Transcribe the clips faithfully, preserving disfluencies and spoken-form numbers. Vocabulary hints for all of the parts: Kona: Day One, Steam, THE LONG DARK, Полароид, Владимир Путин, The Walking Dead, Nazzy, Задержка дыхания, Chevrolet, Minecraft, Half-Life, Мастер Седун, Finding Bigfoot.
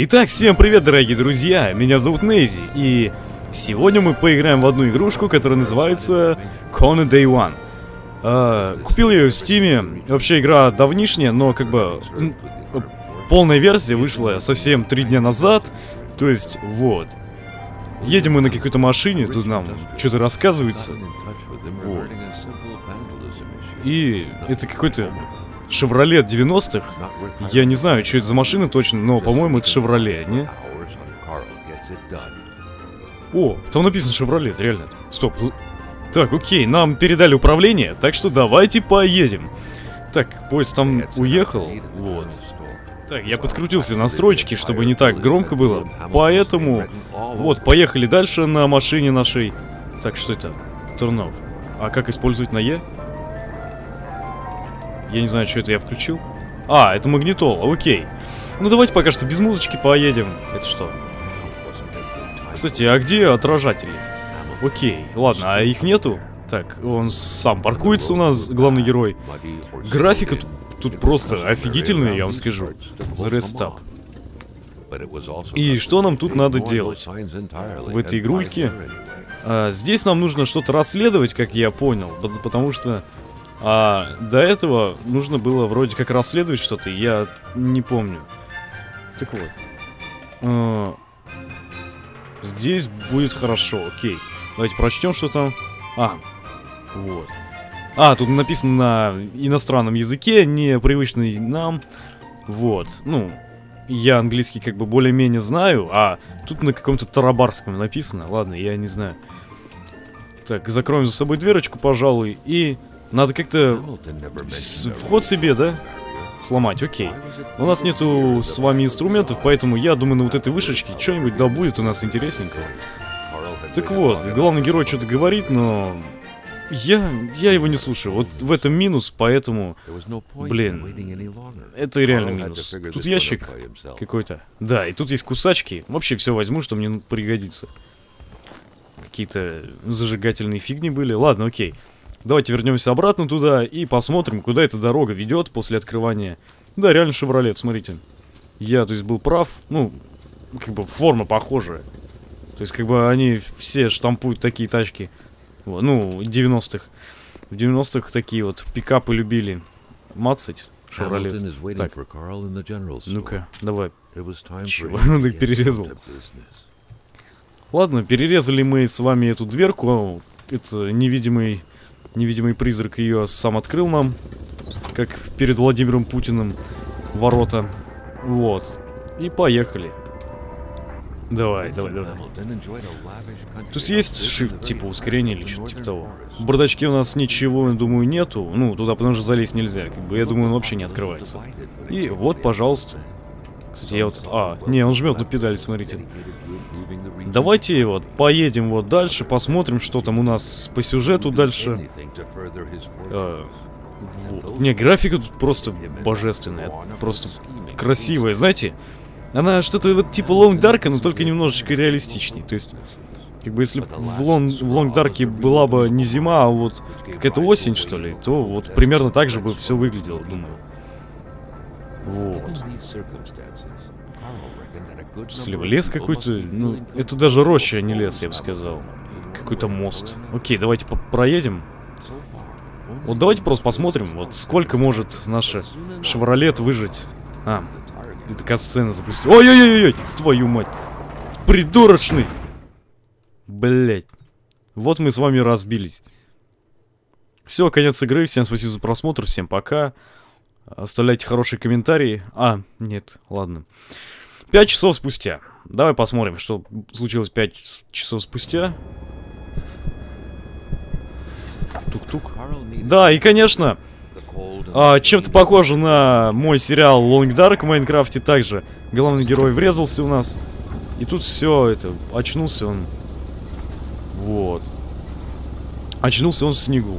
Итак, всем привет, дорогие друзья, меня зовут Нейзи, и сегодня мы поиграем в одну игрушку, которая называется Kona: Day One. Э, купил я ее в Стиме, вообще игра давнишняя, но как бы полная версия вышла совсем три дня назад, то есть вот. Едем мы на какой-то машине, тут нам что-то рассказывается, вот. И это какой-то Chevrolet девяностых, я не знаю, что это за машина точно, но, по-моему, это Chevrolet, не? О, там написано Chevrolet, реально. Стоп. Так, окей, нам передали управление, так что давайте поедем. Так, поезд там уехал, вот. Так, я подкрутил все настройки, чтобы не так громко было, поэтому... Вот, поехали дальше на машине нашей. Так, что это? Turn off. А как использовать на Е? Я не знаю, что это я включил. А, это магнитола, окей. Ну давайте пока что без музычки поедем. Это что? Кстати, а где отражатели? Окей, ладно, а их нету? Так, он сам паркуется у нас, главный герой. Графика тут, тут просто офигительная, я вам скажу. Зарестап. И что нам тут надо делать? В этой игрульке? А, здесь нам нужно что-то расследовать, как я понял. Потому что... А до этого нужно было вроде как расследовать что-то, я не помню. Так вот. Э, здесь будет хорошо, окей. Давайте прочтем, что там. А, вот. А, тут написано на иностранном языке, непривычный нам. Вот, ну, я английский как бы более-менее знаю, а тут на каком-то тарабарском написано. Ладно, я не знаю. Так, закроем за собой дверочку, пожалуй, и... Надо как-то вход себе, да? Сломать, окей. У нас нету с вами инструментов, поэтому я думаю, на вот этой вышечке что-нибудь да будет у нас интересненького. Так вот, главный герой что-то говорит, но... Я... я его не слушаю. Вот в этом минус, поэтому... Блин, это реально минус. Тут ящик какой-то. Да, и тут есть кусачки. Вообще все возьму, что мне пригодится. Какие-то зажигательные фигни были. Ладно, окей. Давайте вернемся обратно туда и посмотрим, куда эта дорога ведет после открывания. Да, реально Chevrolet, смотрите. Я, то есть, был прав. Ну, как бы форма похожая. То есть, как бы они все штампуют такие тачки. Вот, ну, девяностых. В девяностых такие вот пикапы любили. Мацать Chevrolet. Так, ну-ка, давай. Чего? Он их перерезал. Ладно, перерезали мы с вами эту дверку. Это невидимый... Невидимый призрак ее сам открыл нам, как перед Владимиром Путиным, ворота. Вот. И поехали. Давай, давай, давай. Тут есть shift, типа ускорение или что-то типа того. В бардачке у нас ничего, я думаю, нету. Ну, туда потому что залезть нельзя. Как бы, я думаю, он вообще не открывается. И вот, пожалуйста. Кстати, я вот... А, не, он жмет на педаль, смотрите. Давайте вот поедем вот дальше, посмотрим, что там у нас по сюжету дальше. Э, вот. Не, графика тут просто божественная, просто красивая, знаете. Она что-то вот типа Long Dark, но только немножечко реалистичней. То есть, как бы если в Long Dark была бы не зима, а вот какая-то осень, что ли, то вот примерно так же бы все выглядело, думаю. Вот. Слева лес какой-то, ну, это даже роща, а не лес, я бы сказал. Какой-то мост. Окей, давайте проедем. Вот давайте просто посмотрим, вот сколько может наша Chevrolet выжить. А, это касцена запустила. Ой-ой-ой-ой, твою мать. Придурочный. Блять. Вот мы с вами разбились. Все, конец игры, всем спасибо за просмотр, всем пока. Оставляйте хорошие комментарии. А, нет, ладно. Пять часов спустя. Давай посмотрим, что случилось пять часов спустя. Тук-тук. Да, и конечно, а, чем-то похоже на мой сериал Long Dark в Майнкрафте также. Главный герой врезался у нас. И тут все это, очнулся он. Вот. Очнулся он в снегу.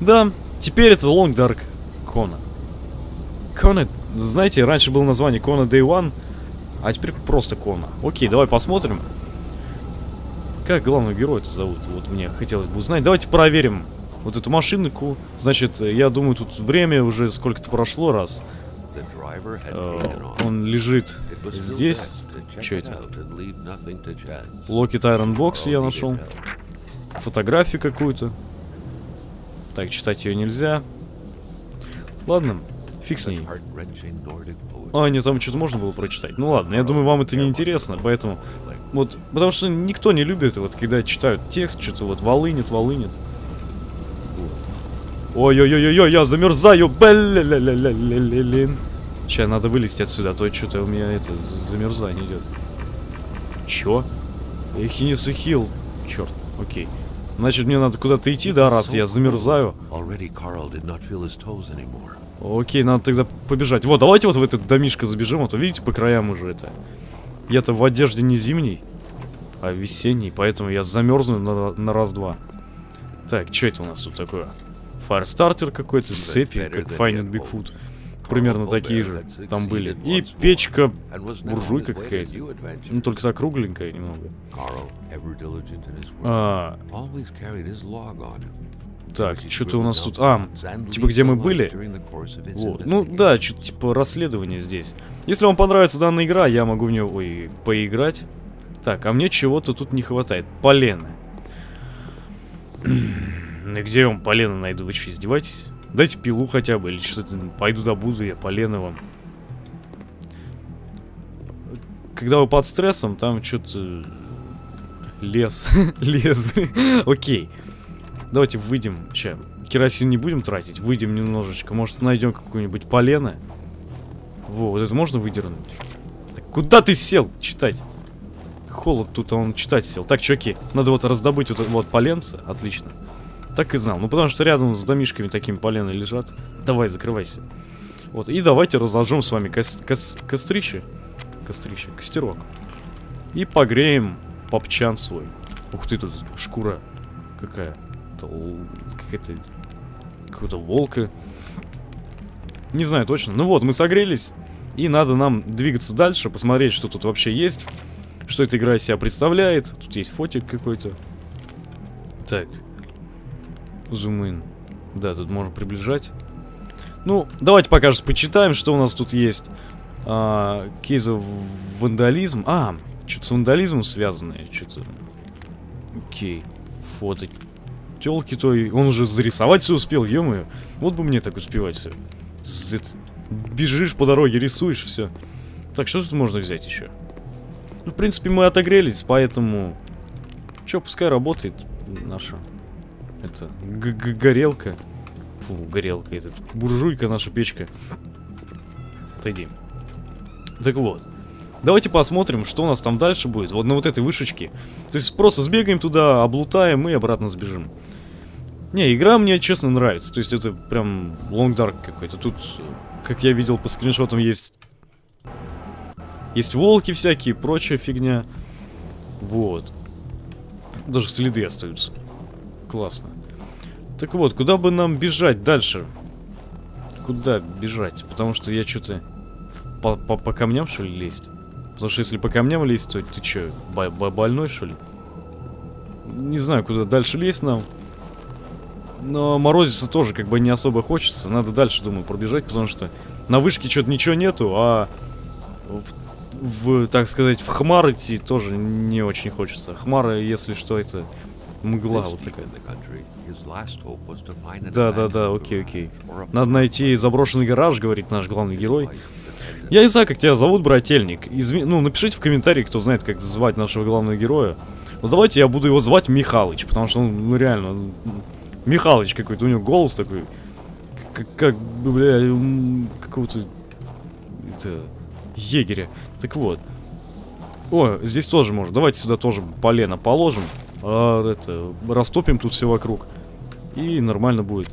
Да, теперь это Long Dark Kona. Kona, знаете, раньше было название Kona Day One. А теперь просто Kona. Окей, давай посмотрим. Как главного героя-то зовут? Вот мне хотелось бы узнать. Давайте проверим вот эту машинку. Значит, я думаю, тут время уже сколько-то прошло раз. Э, он лежит здесь. Что это? Локет Айронбокс я нашел. Фотографию какую-то. Так, читать ее нельзя. Ладно, фиг с ней. А, нет, там что-то можно было прочитать. Ну ладно, я думаю, вам это не интересно, поэтому... Вот, потому что никто не любит, вот, когда читают текст, что-то вот волынет, волынет. Ой-ой-ой-ой, я замерзаю, блин. Сейчас надо вылезти отсюда, а то что-то у меня это замерзание идет. Чё? Эхинис и хил. Черт, окей. Значит, мне надо куда-то идти, да, раз я замерзаю. Окей, надо тогда побежать. Вот, давайте вот в этот домишко забежим, а то, видите, по краям уже это. Я-то в одежде не зимней, а весенней, поэтому я замерзну на, на раз-два. Так, что это у нас тут такое? Файрстартер какой-то, цепи, как Finding Bigfoot. Примерно такие же там были. И печка, буржуйка какая-то. Ну, только так кругленькая немного. А... Так, что-то у нас тут... А, типа где мы были? Вот. Ну да, что-то типа расследование здесь. Если вам понравится данная игра, я могу в нее ой, поиграть. Так, а мне чего-то тут не хватает. Полено. И где вам полено найду? Вы что, издеваетесь? Дайте пилу хотя бы, или что-то. Пойду добуду я полено вам. Когда вы под стрессом, там что-то... Лес. Лес, блин. Окей. Давайте выйдем. Сейчас. Керосин не будем тратить. Выйдем немножечко. Может, найдем какую-нибудь полено. Во, вот это можно выдернуть? Так, куда ты сел? Читать. Холод тут, а он читать сел. Так, чуваки, надо вот раздобыть вот, вот поленца. Отлично. Так и знал. Ну, потому что рядом с домишками такими полены лежат. Давай, закрывайся. Вот. И давайте разожжем с вами кос кос кострище. Кострище. Костерок. И погреем попчан свой. Ух ты, тут шкура какая. Какая-то... Какого-то волка. Не знаю точно. Ну вот, мы согрелись. И надо нам двигаться дальше. Посмотреть, что тут вообще есть. Что эта игра из себя представляет. Тут есть фотик какой-то. Так. Зум-ин. Да, тут можно приближать. Ну, давайте пока же почитаем, что у нас тут есть. А, кейс вандализм. А, что-то с вандализмом связанное. Что-то... Окей. Фото... Телки той, он уже зарисовать все успел, ё-моё. Вот бы мне так успевать все. Бежишь по дороге, рисуешь все. Так, что тут можно взять еще? Ну, в принципе, мы отогрелись, поэтому... Чё, пускай работает наша... Это... Горелка. Фу, горелка, этот буржуйка, наша печка. Отойди. Так вот. Давайте посмотрим, что у нас там дальше будет. Вот на вот этой вышечке. То есть просто сбегаем туда, облутаем и обратно сбежим. Не, игра мне, честно, нравится. То есть это прям Long Dark какой-то. Тут, как я видел по скриншотам, есть... Есть волки всякие, прочая фигня. Вот. Даже следы остаются. Классно. Так вот, куда бы нам бежать дальше? Куда бежать? Потому что я что-то... По, по, по камням, что ли, лезть? Потому что если по камням лезть, то ты чё, больной, что ли? Не знаю, куда дальше лезть нам. Но морозиться тоже как бы не особо хочется. Надо дальше, думаю, пробежать, потому что на вышке что-то ничего нету, а в, в, так сказать, в хмар идти тоже не очень хочется. Хмара, если что, это мгла вот такая. Да-да-да, окей-окей. Надо найти заброшенный гараж, говорит наш главный герой. Я не знаю, как тебя зовут, брательник. Изв... Ну, напишите в комментарии, кто знает, как звать нашего главного героя. Ну, давайте я буду его звать Михалыч, потому что он, ну, реально, он... Михалыч какой-то, у него голос такой, как, как бля, какого-то, это, егеря. Так вот. О, здесь тоже можно. Давайте сюда тоже полено положим. А, это, растопим тут все вокруг. И нормально будет.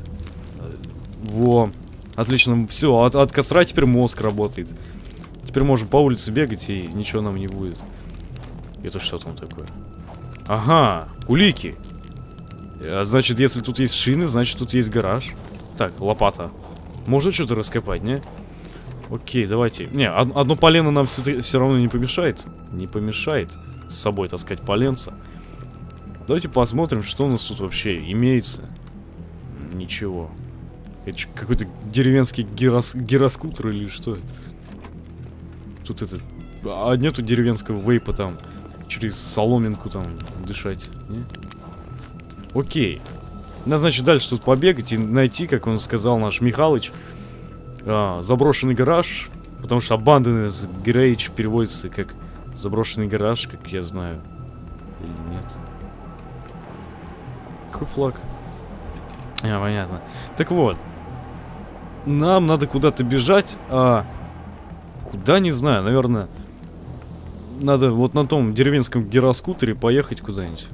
Во. Отлично, все, от, от костра теперь мозг работает. Теперь можем по улице бегать, и ничего нам не будет. Это что там такое? Ага, улики. А значит, если тут есть шины, значит, тут есть гараж. Так, лопата. Можно что-то раскопать, не? Окей, давайте. Не, одно полено нам все, все равно не помешает. Не помешает с собой таскать поленца. Давайте посмотрим, что у нас тут вообще имеется. Ничего. Это что, какой-то деревенский гирос... гироскутер или что? Тут это... А нету деревенского вейпа там. Через соломинку там дышать. Нет? Окей. Надо, значит, дальше тут побегать и найти, как он сказал наш Михалыч, а, заброшенный гараж. Потому что abandoned garage переводится как заброшенный гараж, как я знаю. Или нет? Какой флаг? А, понятно. Так вот. Нам надо куда-то бежать, а... Куда, не знаю, наверное... Надо вот на том деревенском гироскутере поехать куда-нибудь.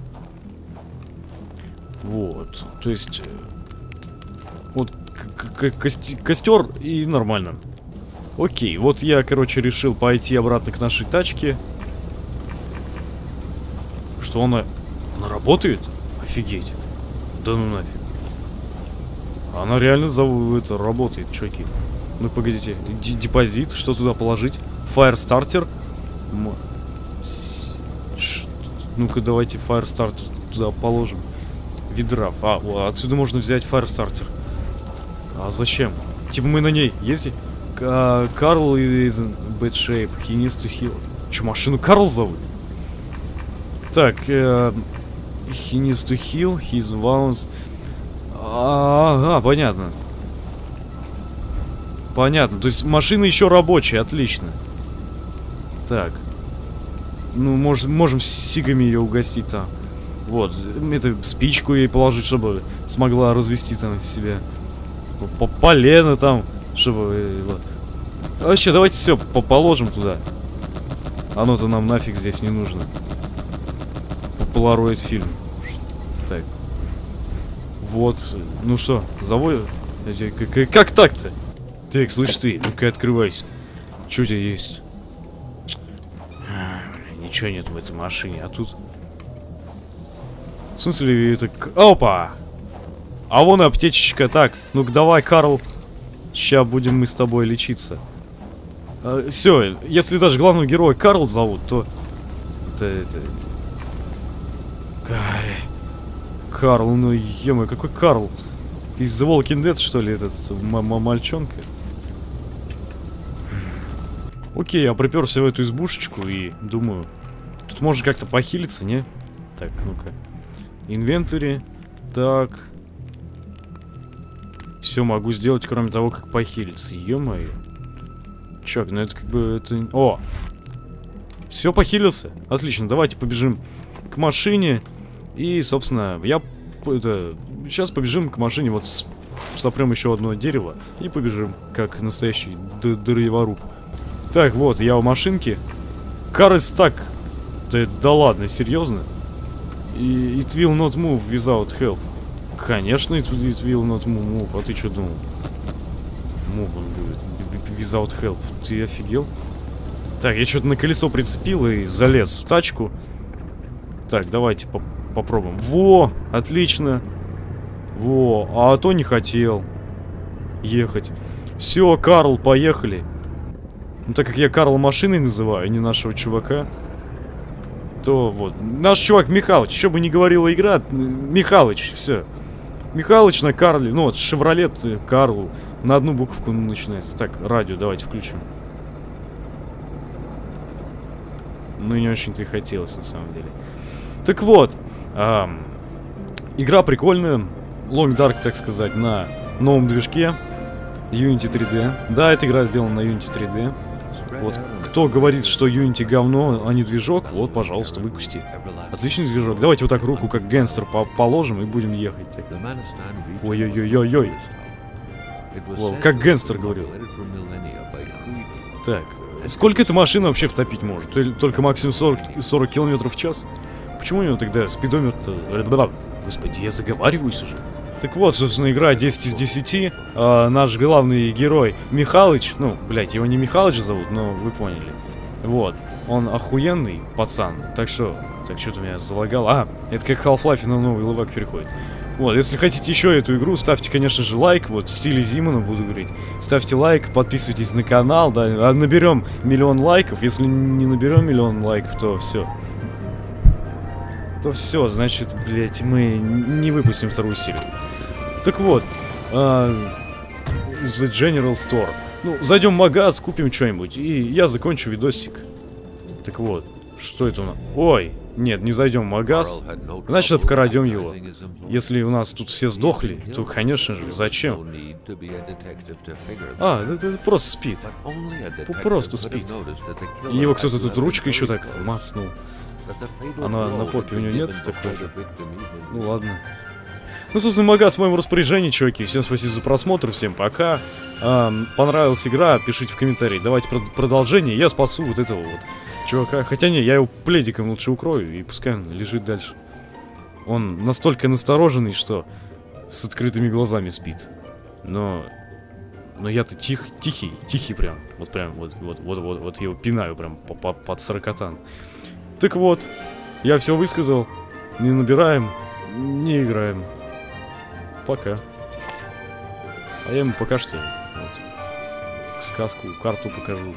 Вот. То есть... Вот костер и нормально. Окей, вот я, короче, решил пойти обратно к нашей тачке. Что она... Она работает? Офигеть. Да ну нафиг. Она реально за... это, работает, чуваки. Ну погодите. Д Депозит, что туда положить? Файрстартер. Ну-ка, давайте файрстартер туда положим. Ведра. А, отсюда можно взять файрстартер. А зачем? Типа мы на ней ездим. Карл is in bad shape. He needs to heal. Че, машину Карл зовут? Так. Э, he needs to heal. His wounds. Ага, понятно. Понятно. То есть машина еще рабочая. Отлично. Так. Ну, может, можем с сигами ее угостить там. Вот. Это, спичку ей положить, чтобы смогла развести там в себе. Полено там. Чтобы... Вот. Вообще, давайте все положим туда. Оно-то нам нафиг здесь не нужно. Полароид фильм. Так. Вот. Ну что, заводим? Как, как так-то? Так, слышь ты, ну-ка открывайся. Что у тебя есть? Ничего нет в этой машине, а тут... В смысле, это... Опа! А вон аптечечка, так. Ну-ка давай, Карл. Сейчас будем мы с тобой лечиться. А, все, если даже главного героя Карл зовут, то... Это... это... Карл, ну е-мое, какой Карл? Из The Walking Dead, что ли, этот мальчонка? Окей, я приперся в эту избушечку и думаю... Тут можно как-то похилиться, не? Так, ну-ка. Инвентарь. Так... Все могу сделать, кроме того, как похилиться. Ё-моё. Чувак, ну это как бы... это. О! Все, похилился. Отлично, давайте побежим к машине. И, собственно, я... Это... Сейчас побежим к машине. Вот с... сопрем еще одно дерево. И побежим, как настоящий драйворуб. Так, вот, я у машинки. Карыс так... Да, да ладно, серьезно? И... It will not move without help. Конечно, it will not move. А ты что думал? Move он будет. Without help. Ты офигел? Так, я что-то на колесо прицепил и залез в тачку. Так, давайте по попробуем. Во! Отлично! Во! А то не хотел ехать. Все, Карл, поехали. Ну, так как я Карла машиной называю, а не нашего чувака, то вот. Наш чувак Михалыч. Что бы ни говорила игра, Михалыч, все. Михалыч на Карле, ну вот, Шевролет Карлу, на одну буковку начинается. Так, радио давайте включим. Ну, не очень-то и хотелось, на самом деле. Так вот, эм, игра прикольная, Long Dark, так сказать, на новом движке, Юнити три дэ. Да, эта игра сделана на Юнити три дэ. Вот, кто говорит, что Unity говно, а не движок, вот, пожалуйста, выкусти. Отличный движок. Давайте вот так руку, как гангстер, по положим и будем ехать. Ой-ой-ой-ой-ой. Как гангстер говорил. Так, сколько эта машина вообще втопить может? Только максимум сорок, сорок километров в час? Почему у него тогда спидометр-то... Господи, я заговариваюсь уже. Так вот, собственно, игра десять из десяти. А, наш главный герой Михалыч. Ну, блядь, его не Михалыч зовут, но вы поняли. Вот. Он охуенный пацан. Так что... Так, что-то меня залагало. А, это как Half-Life на новый левак переходит. Вот, если хотите еще эту игру, ставьте, конечно же, лайк. Вот, в стиле Зимана буду говорить. Ставьте лайк, подписывайтесь на канал. Да, наберем миллион лайков. Если не наберем миллион лайков, то все. То все, значит, блядь, мы не выпустим вторую серию. Так вот, э, The General Store. Ну, зайдем в магаз, купим что-нибудь, и я закончу видосик. Так вот, что это у нас? Ой, нет, не зайдем в магаз. Значит, обкрадем его. Если у нас тут все сдохли, то, конечно же, зачем? А, это, это просто спит. Просто спит. И его кто-то тут ручкой еще так маснул. Она на попе у нее нет такой же. Ну ладно. Ну, собственно, магаз в моем распоряжении, чуваки. Всем спасибо за просмотр, всем пока. Эм, понравилась игра, пишите в комментарии. Давайте прод- продолжение, я спасу вот этого вот чувака. Хотя не, я его пледиком лучше укрою, и пускай он лежит дальше. Он настолько настороженный, что с открытыми глазами спит. Но... Но я-то тих, тихий, тихий прям. Вот прям, вот, вот, вот, вот, вот его пинаю прям по -по под сорокотан. Так вот, я все высказал. Не набираем, не играем. Пока. А я ему пока что вот, сказку, карту покажу.